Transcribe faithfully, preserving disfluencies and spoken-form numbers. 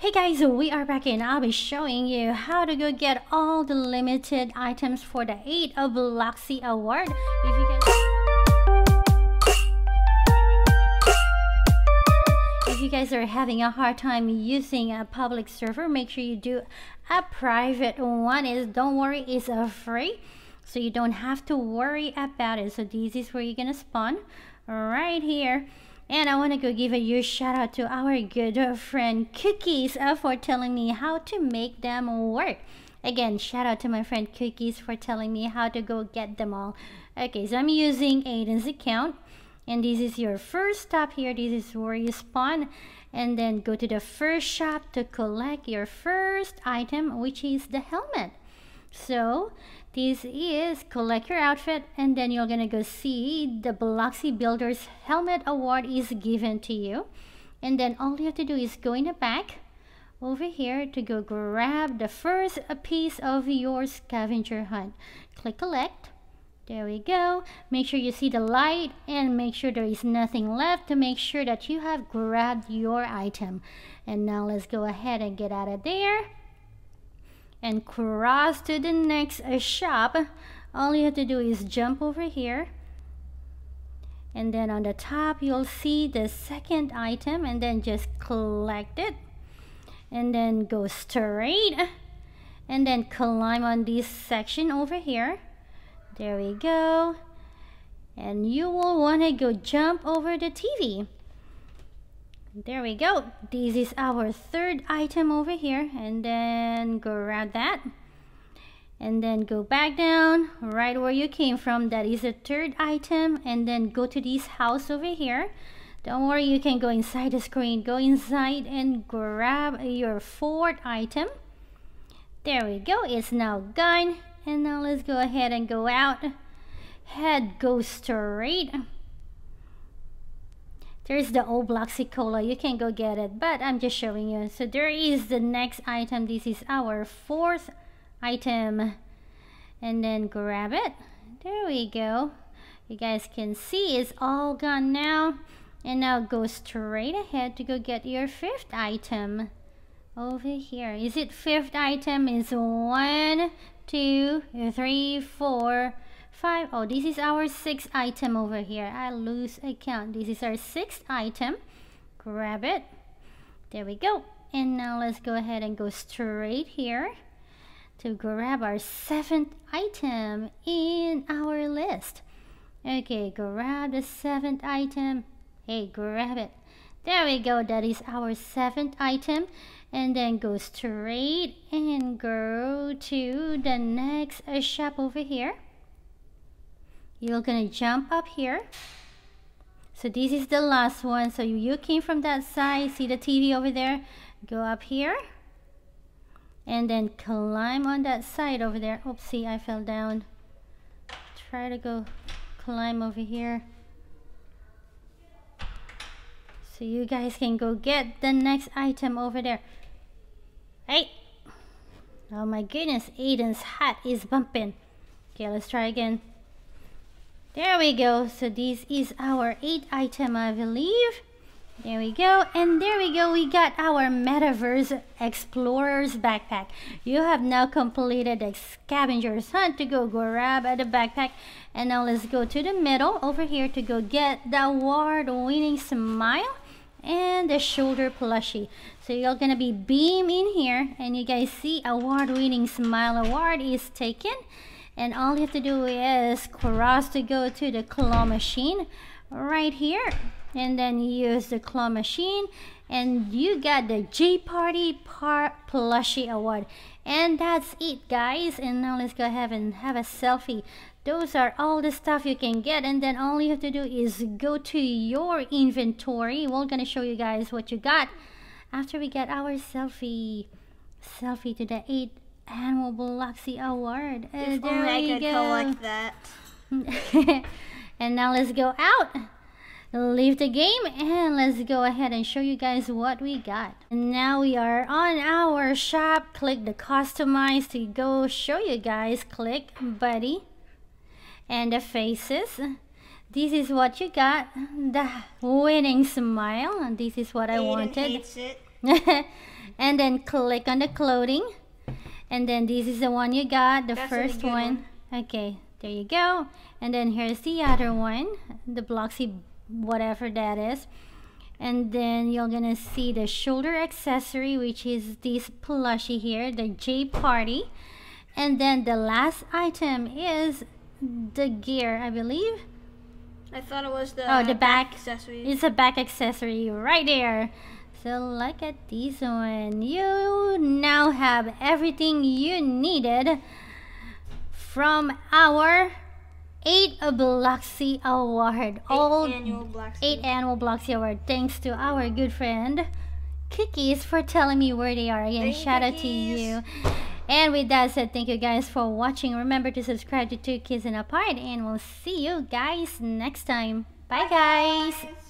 Hey guys, we are back and I'll be showing you how to go get all the limited items for the eighth of Bloxy Award. If you guys If you guys are having a hard time using a public server, make sure you do a private one. Is don't worry, it's a free. So you don't have to worry about it. So this is where you're gonna spawn right here. And I want to go give a huge shout out to our good friend Cookies uh, for telling me how to make them work. Again, shout out to my friend Cookies for telling me how to go get them all. Okay, so I'm using Aiden's account. And this is your first stop here. This is where you spawn. And then go to the first shop to collect your first item, which is the helmet. So this is collect your outfit, and then you're gonna go see the Bloxy Builders Helmet Award is given to you, and then all you have to do is go in the back over here to go grab the first piece of your scavenger hunt. Click collect. There we go. Make sure you see the light and make sure there is nothing left to make sure that you have grabbed your item. And now let's go ahead and get out of there and cross to the next uh, shop. All you have to do is jump over here, and then on the top you'll see the second item, and then just collect it, and then go straight, and then climb on this section over here. There we go. And you will want to go jump over the T V. There we go. This is our third item over here, and then go grab that, and then go back down right where you came from. That is the third item, and then go to this house over here. Don't worry, you can go inside the screen. Go inside and grab your fourth item. There we go. It's now gone. And now let's go ahead and go out. Head go straight. There's the old Bloxy Cola. You can go get it, but I'm just showing you. So there is the next item. This is our fourth item. And then grab it. There we go. You guys can see it's all gone now. And now go straight ahead to go get your fifth item. Over here. Is it fifth item? It's one, two, three, four, five. Oh, this is our sixth item over here. I lose account. This is our sixth item. Grab it. There we go. And now let's go ahead and go straight here to grab our seventh item in our list. Okay, grab the seventh item. Hey, grab it. There we go. That is our seventh item. And then go straight and go to the next shop over here. You're gonna jump up here. So this is the last one. So you came from that side, see the T V over there, go up here, and then climb on that side over there. Oopsie, I fell down. Try to go climb over here. So you guys can go get the next item over there. Hey! Oh my goodness, Aiden's hat is bumping. Okay, let's try again. There we go. So this is our eighth item, I believe. There we go. And there we go. We got our Metaverse Explorer's Backpack. You have now completed the Scavenger's Hunt to go grab the backpack. And now let's go to the middle over here to go get the award-winning smile and the shoulder plushie. So you're going to be beam in here. And you guys see award-winning smile award is taken. And all you have to do is cross to go to the claw machine right here. And then use the claw machine. And you got the J-Party Plushie Award. And that's it, guys. And now let's go ahead and have a selfie. Those are all the stuff you can get. And then all you have to do is go to your inventory. We're going to show you guys what you got after we get our selfie. Selfie to the eight. Annual Bloxy Award. Uh, if there only I could collect that. And now let's go out, leave the game, and let's go ahead and show you guys what we got. And now we are on our shop. Click the customize to go show you guys. Click buddy and the faces. This is what you got. The winning smile. This is what Aiden I wanted. Hates it. and then click on the clothing, and then this is the one you got, the That's first one. one okay, there you go. And then here's the other one, the Bloxy whatever that is, and then you're gonna see the shoulder accessory, which is this plushie here, the J-Party. And then the last item is the gear, I believe. I thought it was the, oh, the back, back accessory. It's a back accessory right there. So look at this one. You now have everything you needed from our eight Bloxy Award. All annual Bloxy. Eight annual Bloxy Award. Thanks to our good friend Cookies for telling me where they are again. Thank Shout cookies. out to you. And with that said, thank you guys for watching. Remember to subscribe to Two Kids in a Pod, and we'll see you guys next time. Bye, Bye guys. guys.